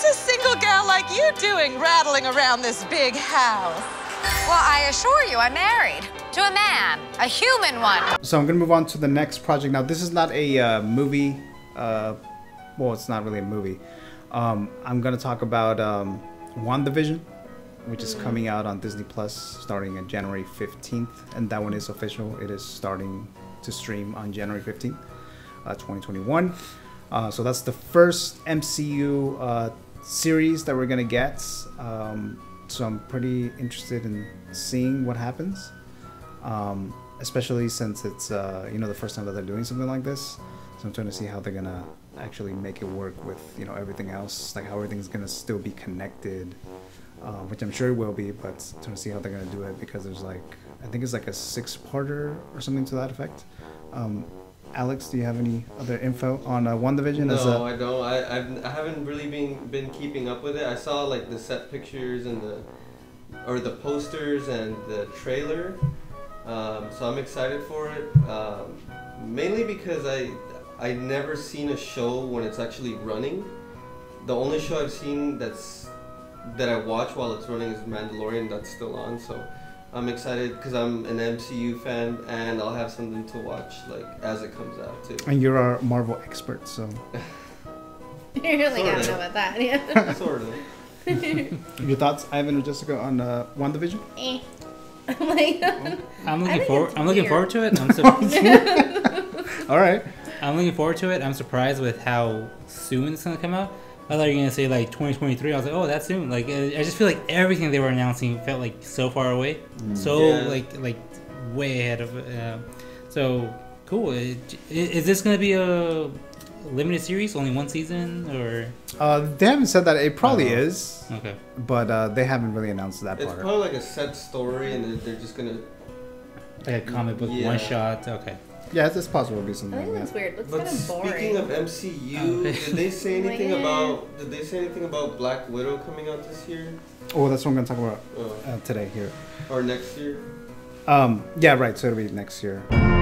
What's a single gal like you doing rattling around this big house? Well, I assure you, I'm married to a man, a human one. So I'm gonna move on to the next project. Now, this is not a movie. Well, it's not really a movie. I'm gonna talk about WandaVision, which is coming out on Disney Plus starting on January 15th. And that one is official. It is starting to stream on January 15th, 2021. So that's the first MCU series that we're gonna get. So I'm pretty interested in seeing what happens, especially since it's you know, the first time that they're doing something like this. So I'm trying to see how they're gonna actually make it work with, you know, everything else, like how everything's gonna still be connected, which I'm sure it will be. But I'm trying to see how they're gonna do it, because there's like, I think it's like a 6-parter or something to that effect. Alex, do you have any other info on WandaVision? No, I don't. I haven't really been keeping up with it. I saw like the set pictures and the posters and the trailer, so I'm excited for it. Mainly because I never seen a show when it's actually running. The only show I've seen that I watch while it's running is Mandalorian. That's still on, so. I'm excited because I'm an MCU fan, and I'll have something to watch like as it comes out too. And you're our Marvel expert, so you really gotta know about that, yeah. Sort of. Your thoughts, Ivan or Jessica, on WandaVision? Eh. I'm looking forward to it. All right. I'm looking forward to it. I'm surprised with how soon it's gonna come out. I thought you were gonna say like 2023. I was like, oh, that's soon. Like, I just feel like everything they were announcing felt like so far away, like way ahead of. So cool. Is this gonna be a limited series, only one season, or? They haven't said that. It probably is. Okay. But they haven't really announced that part. It's probably like a set story, and they're just gonna like a comic book one shot. Okay. Yeah, it's possible to be something. I think that's weird. Looks kind of boring. Speaking of MCU, did they say anything about? Did they say anything about Black Widow coming out this year? Oh, that's what I'm gonna talk about today here. Or next year. Yeah, right. So it'll be next year.